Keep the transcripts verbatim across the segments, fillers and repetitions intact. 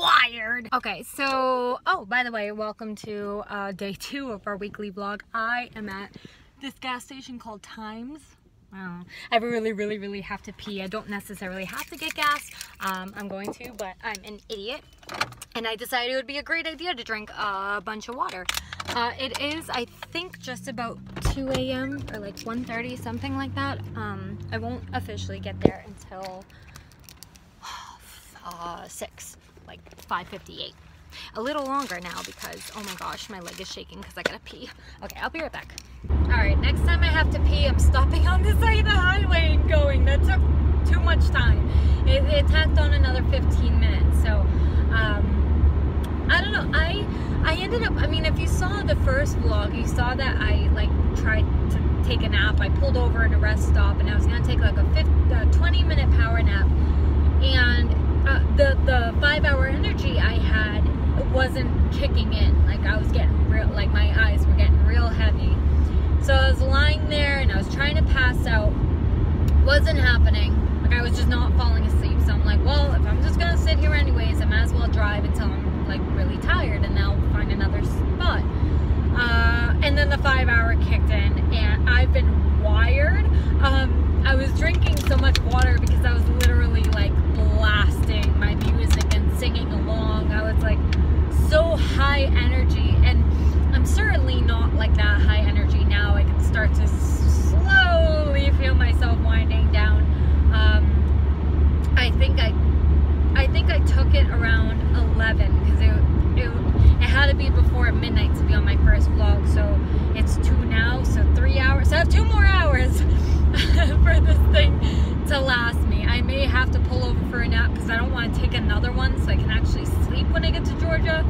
wired. Okay, so, oh, by the way, welcome to uh, day two of our weekly vlog. I am at this gas station called Times. Wow. I really, really, really have to pee. I don't necessarily have to get gas. Um, I'm going to, but I'm an idiot. And I decided it would be a great idea to drink a bunch of water. Uh, it is, I think, just about two A M or like one thirty, something like that. Um, I won't officially get there until uh, six, like five fifty-eight. A little longer now because, oh my gosh, my leg is shaking because I gotta pee. Okay, I'll be right back. Alright, next time I have to pee, I'm stopping on the side of the highway and going. That took too much time. It, it tacked on another fifteen minutes, so, um, I don't know. I, I ended up, I mean, if you saw the first vlog, you saw that I, like, tried to take a nap. I pulled over at a rest stop, and I was gonna take, like, a fifteen, uh, twenty-minute power nap, and uh, the, the five-hour energy I had wasn't kicking in. Like, I was getting real, like, my eyes were getting real heavy. So I was lying there and I was trying to pass out. Wasn't happening. Like, I was just not falling asleep. So I'm like, well, if I'm just gonna sit here anyways, I might as well drive until I'm like really tired and then I'll find another spot. Uh, and then the five hour kicked in and I've been wired. Um, I was drinking so much water because I was literally like blasting my music and singing along. I was like so high energy, and I'm certainly not like that high energy now. I can start to slowly feel myself winding down. Um, I think I, I think I took it around eleven because it, it it had to be before midnight to be on my first vlog. So it's two now, so three hours. So I have two more hours for this thing to last me. I may have to pull over for a nap because I don't want to take another one, so I can actually sleep when I get to Georgia.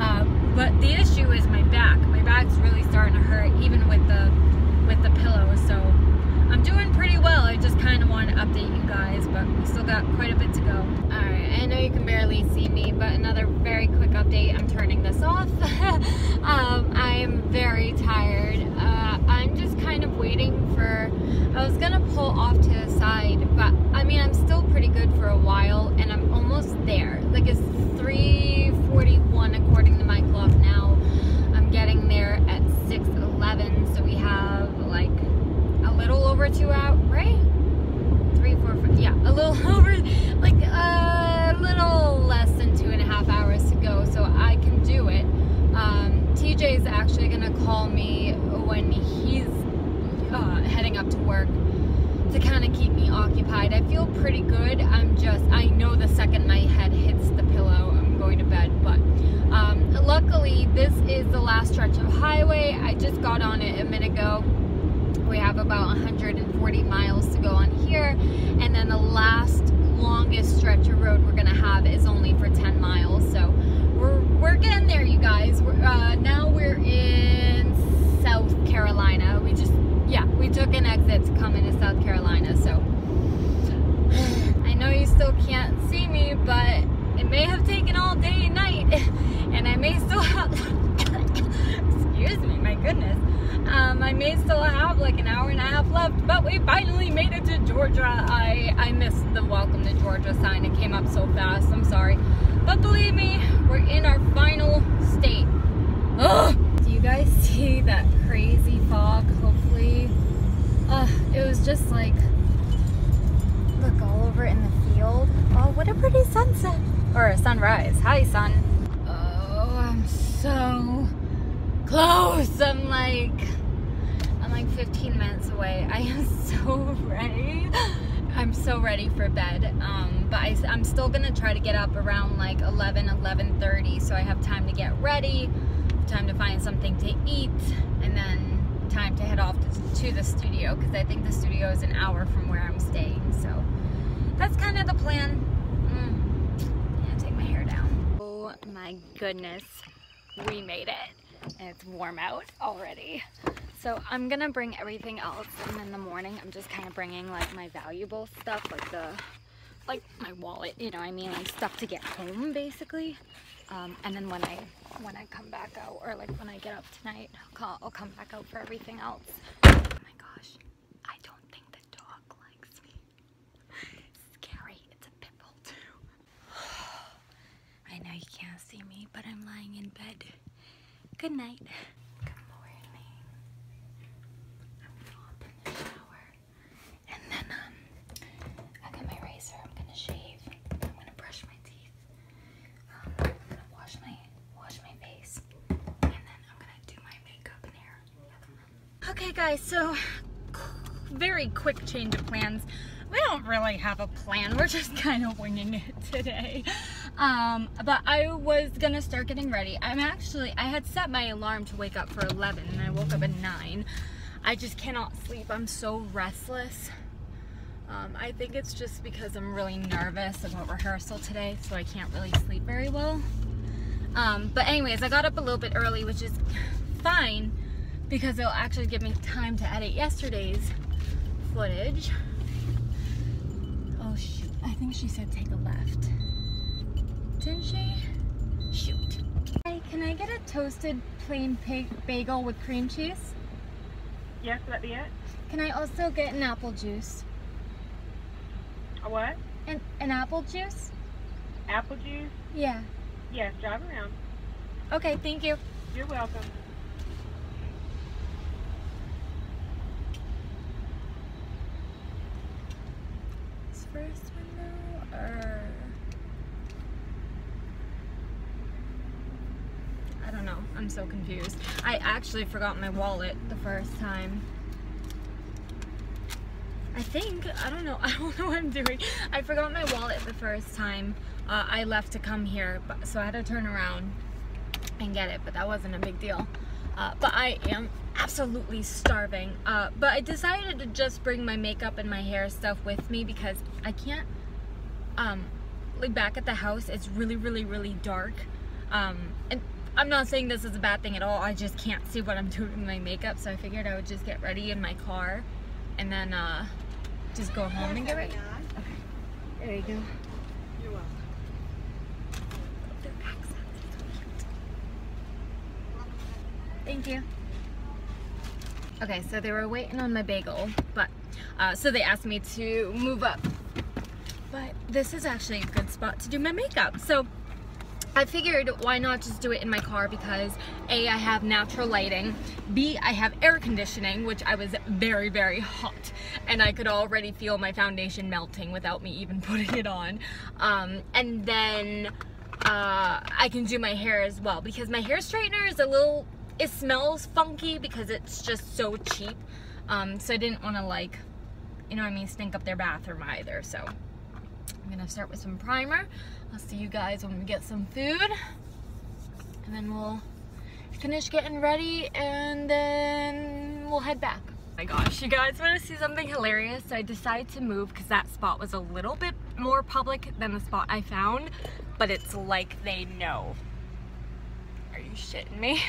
Um, But the issue is my back. My back's really starting to hurt, even with the with the pillow. So I'm doing pretty well. I just kind of want to update you guys, but we still got quite a bit to go. All right, I know you can barely see me, but another very quick update. I'm turning this off. um, I'm very tired. Uh, I'm just kind of waiting for. I was gonna pull off to the side, but I mean I'm still pretty good for a while, and I'm almost there. Like it's three forty-one according to my clock now. I'm getting there at six eleven, so we have like a little over two hours, right? Three, four, five, yeah, a little over, like a little less than two and a half hours to go, so I can do it. Um, T J's actually gonna call me when he's uh, heading up to work to kind of keep me occupied. I feel pretty good. I'm just, I know the second my head hits the pillow, I'm going to bed, but um, luckily this is the last stretch of highway. I just got on it a minute ago. We have about one hundred forty miles to go on here, and then the last longest stretch of road we're gonna have is only for ten miles, so we're, we're getting there, you guys. We're, uh, now we're in South Carolina. We just Yeah, we took an exit to come into South Carolina, so I know you still can't see me, but it may have taken all day and night, and I may still have, excuse me, my goodness, um, I may still have like an hour and a half left, but we finally made it to Georgia. I, I missed the welcome to Georgia sign. It came up so fast, I'm sorry, but believe me, we're in our final state. Ugh. Do you guys see that crazy fog? Uh, it was just like, look all over in the field. Oh, what a pretty sunset. Or a sunrise. Hi, sun. Oh, I'm so close. I'm like, I'm like fifteen minutes away. I am so ready. I'm so ready for bed. Um, but I, I'm still going to try to get up around like eleven, eleven thirty. So I have time to get ready, time to find something to eat, and then time to head off to, to the studio, because I think the studio is an hour from where I'm staying, so that's kind of the plan. Mm. Yeah, take my hair down. Oh my goodness, we made it. It's warm out already. So I'm gonna bring everything else, and in the morning I'm just kind of bringing like my valuable stuff, like the like my wallet, you know I mean, like stuff to get home basically. Um, and then when I when I come back out, or like when I get up tonight, I'll, call, I'll come back out for everything else. Oh my gosh, I don't think the dog likes me. It's scary, it's a pit bull too. I know can't see me, but I'm lying in bed. Good night. Good morning. I'm gonna hop in the shower. And then um, I got my razor. I'm gonna shave. I'm gonna brush my teeth. Um, I'm gonna wash my wash my face. And then I'm gonna do my makeup and hair. Okay, guys. So very quick change of plans. We don't really have a plan. We're just kind of winging it today. Um, but I was gonna start getting ready. I'm actually, I had set my alarm to wake up for eleven and I woke up at nine. I just cannot sleep. I'm so restless. Um, I think it's just because I'm really nervous about rehearsal today, so I can't really sleep very well. Um, but anyways, I got up a little bit early, which is fine because it'll actually give me time to edit yesterday's footage. Oh shoot, I think she said take a left. Didn't she? Shoot. Hey, can I get a toasted plain bagel with cream cheese? Yes, that'd be it. Can I also get an apple juice? A what? An, an apple juice? Apple juice? Yeah. Yes, drive around. Okay, thank you. You're welcome. It's first window or... I don't know. I'm so confused. I actually forgot my wallet the first time. I think. I don't know. I don't know what I'm doing. I forgot my wallet the first time uh, I left to come here, but, so I had to turn around and get it, but that wasn't a big deal. Uh, but I am absolutely starving. Uh, but I decided to just bring my makeup and my hair stuff with me because I can't, um, like back at the house, it's really, really, really dark. Um, and I'm not saying this is a bad thing at all, I just can't see what I'm doing with my makeup, so I figured I would just get ready in my car and then uh, just go home and get ready. Okay. There you go. You're welcome. Their accents are so cute. Thank you. Okay, so they were waiting on my bagel, but uh, so they asked me to move up. But this is actually a good spot to do my makeup. So I figured why not just do it in my car because A, I have natural lighting, B, I have air conditioning, which I was very, very hot and I could already feel my foundation melting without me even putting it on. Um, and then uh, I can do my hair as well because my hair straightener is a little, it smells funky because it's just so cheap. Um, so I didn't want to like, you know what I mean, stink up their bathroom either, so. I'm gonna start with some primer. I'll see you guys when we get some food. And then we'll finish getting ready and then we'll head back. Oh my gosh, you guys wanna see something hilarious? So I decided to move because that spot was a little bit more public than the spot I found, but it's like they know. Are you shitting me?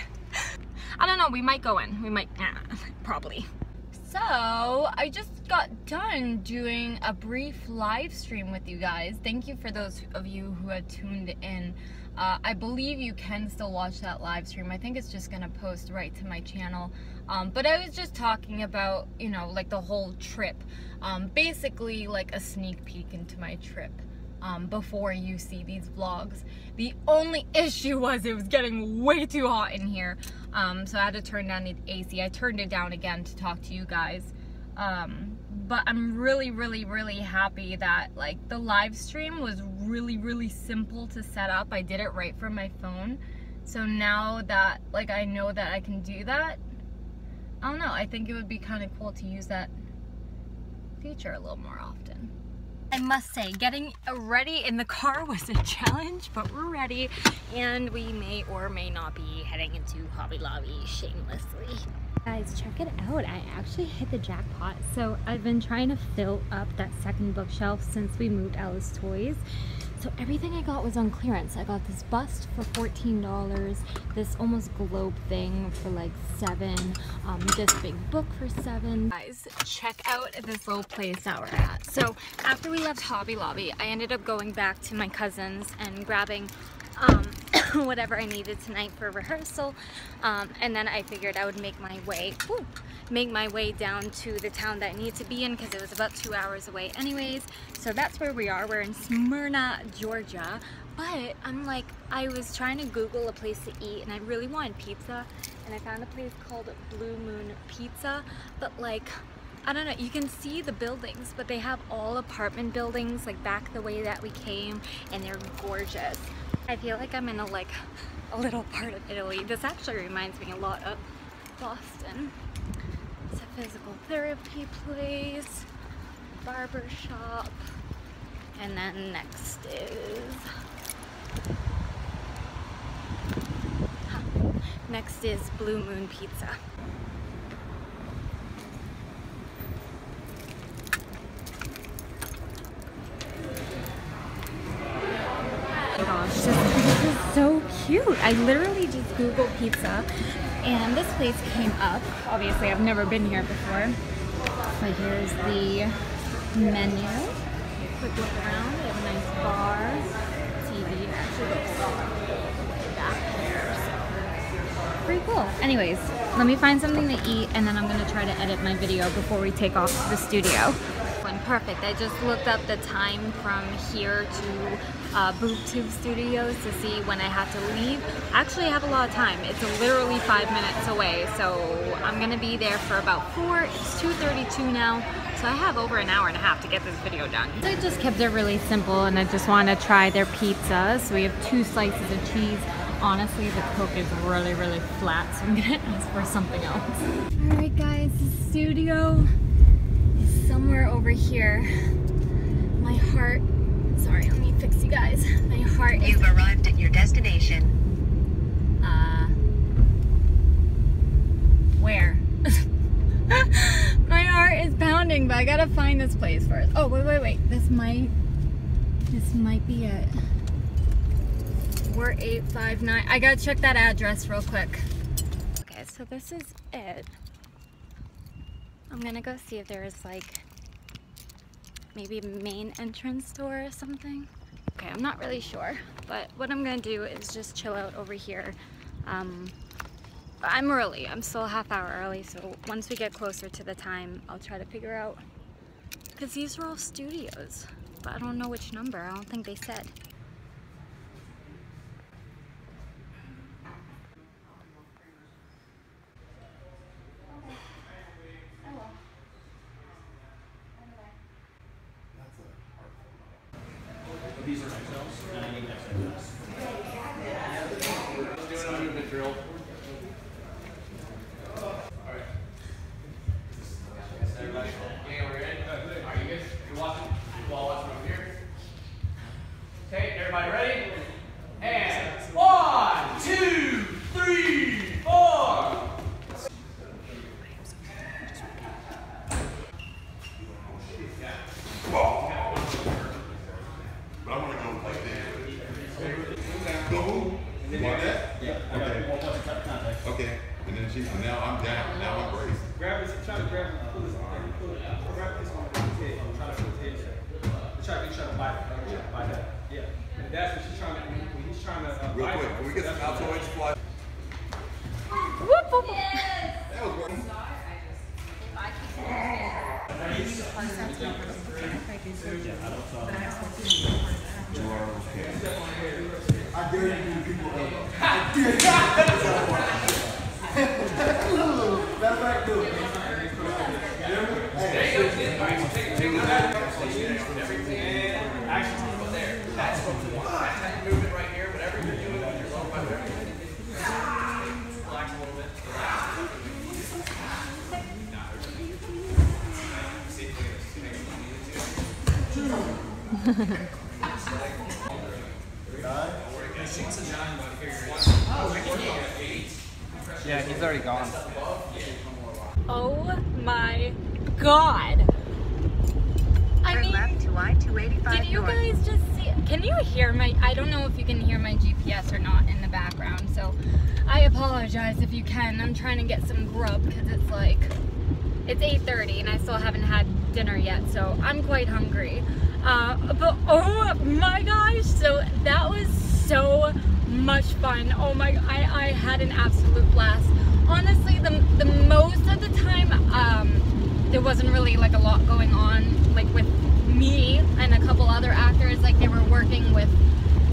I don't know, we might go in. We might, eh, probably. So, I just got done doing a brief live stream with you guys. Thank you for those of you who had tuned in. Uh, I believe you can still watch that live stream. I think it's just gonna post right to my channel. Um, but I was just talking about, you know, like the whole trip. Um, basically, like a sneak peek into my trip um, before you see these vlogs. The only issue was it was getting way too hot in here. Um, so I had to turn down the A C. I turned it down again to talk to you guys. Um, but I'm really, really, really happy that like the live stream was really, really simple to set up. I did it right from my phone. So now that like I know that I can do that, I don't know. I think it would be kind of cool to use that feature a little more often. I must say, getting ready in the car was a challenge, but we're ready, and we may or may not be heading into Hobby Lobby shamelessly. Guys, check it out. I actually hit the jackpot. So I've been trying to fill up that second bookshelf since we moved Alice's toys. So everything I got was on clearance. I got this bust for fourteen dollars, this almost globe thing for like seven, um, this big book for seven. Guys, check out this little place that we're at. So after we left Hobby Lobby, I ended up going back to my cousin's and grabbing um, whatever I needed tonight for rehearsal. Um, and then I figured I would make my way ooh, make my way down to the town that I need to be in because it was about two hours away anyways. So that's where we are. We're in Smyrna, Georgia. But I'm like, I was trying to Google a place to eat and I really wanted pizza, and I found a place called Blue Moon Pizza. But like, I don't know, you can see the buildings, but they have all apartment buildings like back the way that we came, and they're gorgeous. I feel like I'm in a like a little part of Italy. This actually reminds me a lot of Boston. It's a physical therapy place, barber shop, and then next is huh, next is Blue Moon Pizza. Gosh, this place is so cute. I literally just Googled pizza and this place came up. Obviously I've never been here before. So here's the menu. Quick look around. They have a nice bar, T V. Actually looks back there, so pretty cool. Anyways, let me find something to eat and then I'm gonna try to edit my video before we take off to the studio. Perfect. I just looked up the time from here to uh, Boobtube Studios to see when I have to leave. Actually, I have a lot of time. It's literally five minutes away, so I'm gonna be there for about four. It's two thirty-two now, so I have over an hour and a half to get this video done. So I just kept it really simple, and I just want to try their pizza. So we have two slices of cheese. Honestly, the coke is really, really flat, so I'm gonna ask for something else. All right, guys, the studio. Somewhere over here. My heart, sorry, let me fix you guys. My heart is... You've arrived at your destination. Uh, where? My heart is pounding, but I gotta find this place first. Oh, wait, wait, wait, this might, this might be it. We're eight five nine, I gotta check that address real quick. Okay, so this is it. I'm gonna go see if there's like maybe a main entrance door or something. Okay, I'm not really sure, but what I'm gonna do is just chill out over here. Um, I'm early, I'm still a half hour early, so once we get closer to the time, I'll try to figure out. Because these are all studios, but I don't know which number, I don't think they said. These are themselves, and I need extra. Do it under the drill. Alright. Everybody, gang over here. Are you guys, you're watching? You all watching over here? Okay, everybody ready? And one, two, three, four. Now I'm down. Now I'm braced. Grab this. Try to grab it. Pull this. Pull it. Grab this one. Try to rotate it. Try to try to bite it. Try to bite that. Yeah. And that's what she's trying to. When he's trying to. Uh, Real quick. Can we get some outside fly? Whoop! Yes. That was working. I dare you to do people elbow. I dare you. That's right, good. That's what we want. Tight movement right here. Whatever you're doing on your low right there. Relax a little bit. Relax. Yeah, he's already gone. Oh my god. I mean, did you guys just see? Can you hear my, I don't know if you can hear my G P S or not in the background, so I apologize if you can. I'm trying to get some grub because it's like, it's eight thirty and I still haven't had dinner yet, so I'm quite hungry. Uh, but oh my gosh, so that was so much fun. Oh my, I, I had an absolute blast honestly, the, the most of the time, um, there wasn't really like a lot going on, like with me and a couple other actors. Like they were working with,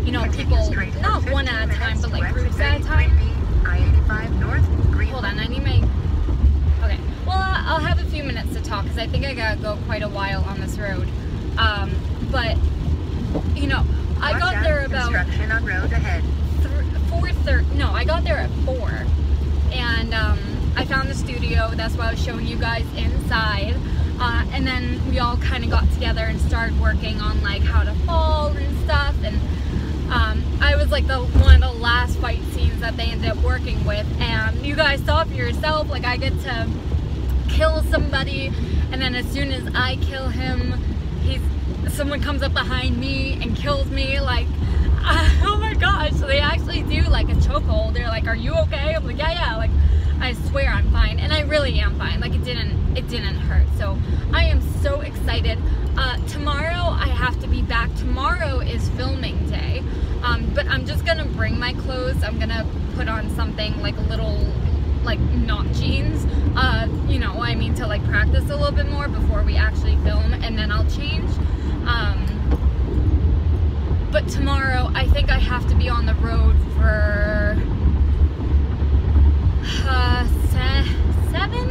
you know, people, not one at a time, but like groups at a time. Hold on, I need my, okay. Well, uh, I'll have a few minutes to talk because I think I gotta go quite a while on this road. Um, but, you know, I got there about four thirty, no, I got there at four. And um, I found the studio, that's why I was showing you guys inside. Uh, and then we all kind of got together and started working on like how to fall and stuff. And um, I was like the one of the last fight scenes that they ended up working with. And you guys saw for yourself, like I get to kill somebody. And then as soon as I kill him, he's, someone comes up behind me and kills me. Like, oh my gosh, so they actually do like a chokehold. They're like, are you okay? I'm like, yeah, yeah, like I swear I'm fine, and I really am fine. Like it didn't it didn't hurt. So I am so excited. Uh, tomorrow I have to be back. Tomorrow is filming day, um, but I'm just gonna bring my clothes. I'm gonna put on something like a little like not jeans, uh, you know, I mean to like practice a little bit more before we actually film, and then I'll change. Um, But tomorrow, I think I have to be on the road for uh, se seven,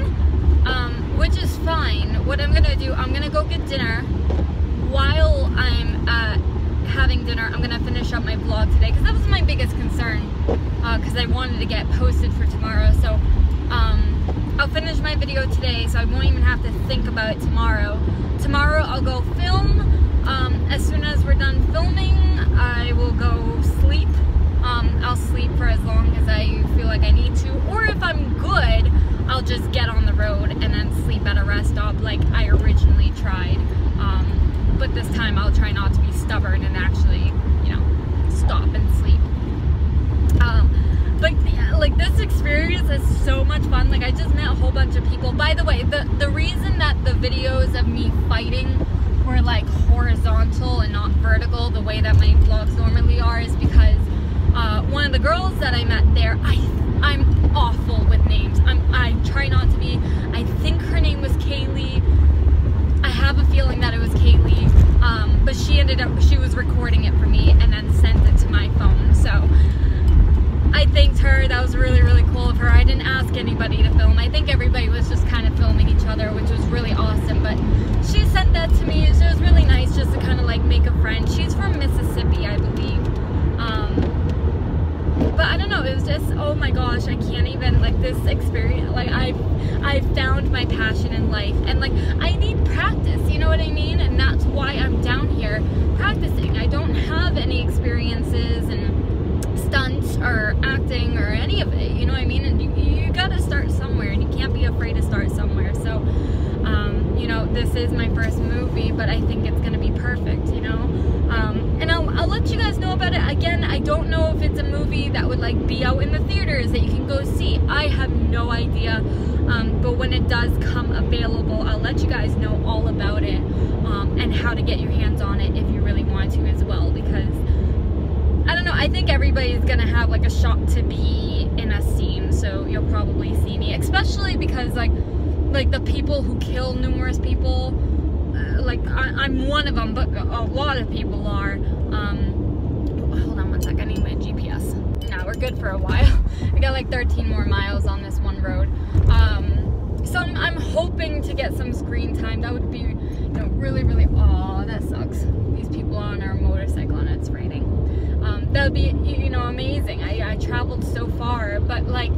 um, which is fine. What I'm gonna do, I'm gonna go get dinner. While I'm uh, having dinner, I'm gonna finish up my vlog today because that was my biggest concern because uh, I wanted to get posted for tomorrow. So um, I'll finish my video today, so I won't even have to think about it tomorrow. Tomorrow, I'll go film. Um, as soon as we're done filming, I will go sleep. Um, I'll sleep for as long as I feel like I need to, or if I'm good, I'll just get on the road and then sleep at a rest stop like I originally tried. Um, but this time I'll try not to be stubborn and actually, you know, stop and sleep. Um, but yeah, like this experience is so much fun. Like I just met a whole bunch of people. By the way, the, the reason that the videos of me fighting were like horizontal and not vertical the way that my vlogs normally are is because uh, one of the girls that I met there, I, I'm awful with names. I'm, I try not to be. I think her name was Kaylee. I have a feeling that it was Kaylee, um, but she ended up, she was recording it for me and then sent it to my phone. So I thanked her. That was really, really cool of her. I didn't ask anybody to film. I think everybody was just kind of filming each other, which was really awesome. But she sent that to me. It was really nice just to kind of like make a friend. She's from Mississippi, I believe. Um, but I don't know. It was just, oh my gosh, I can't even, like this experience. Like I, I found my passion in life, and like I need practice. You know what I mean? And that's why I'm down here practicing. I don't have any experiences and stunts or acting or any of it, you know what I mean? And you, you gotta start somewhere, and you can't be afraid to start somewhere. So um, you know, this is my first movie, but I think it's gonna be perfect, you know. Um, and I'll, I'll let you guys know about it. Again, I don't know if it's a movie that would like be out in the theaters that you can go see. I have no idea, um, but when it does come available, I'll let you guys know all about it, um, and how to get your hands on it if you really want to as well, because I don't know, I think everybody's gonna have like a shot to be in a scene, so you'll probably see me, especially because like like the people who kill numerous people, uh, like I, I'm one of them, but a lot of people are. Um, hold on one sec, I need my G P S. Now we're good for a while. I got like thirteen more miles on this one road. Um, so I'm, I'm hoping to get some screen time. That would be, you know, really, really, aw, that sucks. These people on our motorcycle and it's raining. Um, that would be, you know, amazing. I, I traveled so far, but like,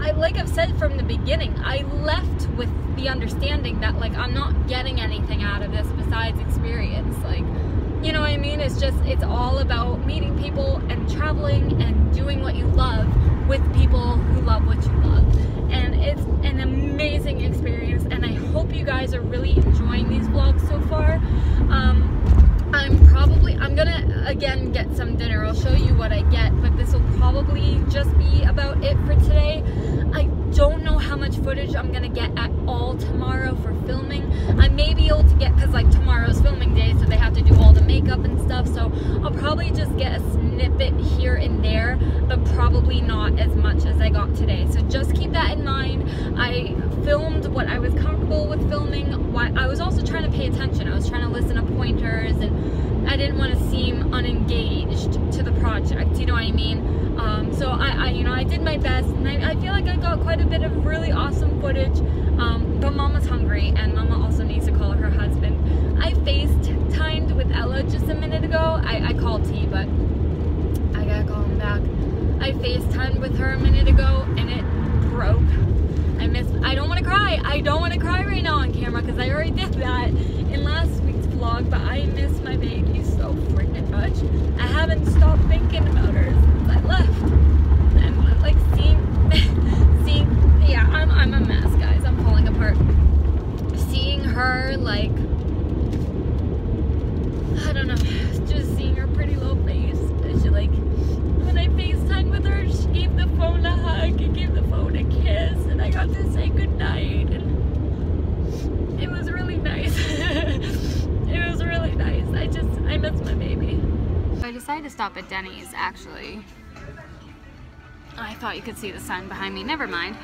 I, like I've said from the beginning, I left with the understanding that like I'm not getting anything out of this besides experience. Like, you know what I mean? It's just, it's all about meeting people and traveling and doing what you love with people who love what you love. And it's an amazing experience, and I hope you guys are really enjoying these vlogs so far. Um, I'm probably, I'm gonna again get some dinner. I'll show you what I get, but this will probably just be about it for today. I don't know how much footage I'm gonna get at all tomorrow for filming. I may be able to get, because like tomorrow's filming day, so they have to do all the makeup and stuff, so I'll probably just get a snippet here and there, but probably not as much as I got today. So just keep that in mind. I filmed what I was comfortable with filming. I was also trying to pay attention. I was trying to listen to pointers, and I didn't want to seem unengaged to the project. You know what I mean? Um, so I, I, you know, I did my best, and I, I feel like I got quite a bit of really awesome footage. Um, but Mama's hungry, and Mama also needs to call her husband. I FaceTimed with Ella just a minute ago. I, I called T, but I gotta call him back. I FaceTimed with her a minute ago, and it broke. I missed. I don't want to cry. I don't want to cry right now on camera because I already did that in last week's vlog. But I miss my baby so freaking much. I haven't stopped thinking about her since I left. And like seeing, seeing, yeah, I'm I'm a mess, guys. I'm falling apart. Seeing her, like, I don't know, just seeing her pretty little face. She like when I FaceTimed with her, she gave the phone a hug. She gave the phone a kiss. I got to say goodnight, and it was really nice. It was really nice. I just, I miss my baby. I decided to stop at Denny's, actually. I thought you could see the sign behind me. Never mind.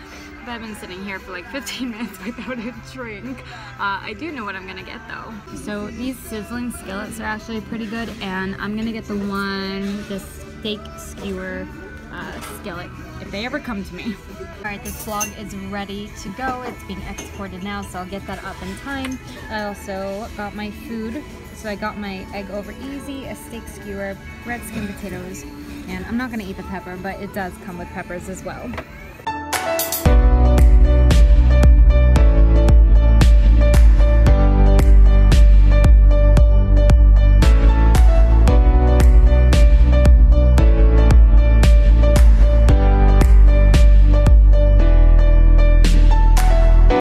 But I've been sitting here for like fifteen minutes without a drink. Uh, I do know what I'm gonna get, though. So these sizzling skillets are actually pretty good, and I'm gonna get the one, the steak skewer uh, skillet, if they ever come to me. Alright, this vlog is ready to go. It's being exported now, so I'll get that up in time. I also got my food. So I got my egg over easy, a steak skewer, red skin potatoes, and I'm not going to eat the pepper, but it does come with peppers as well.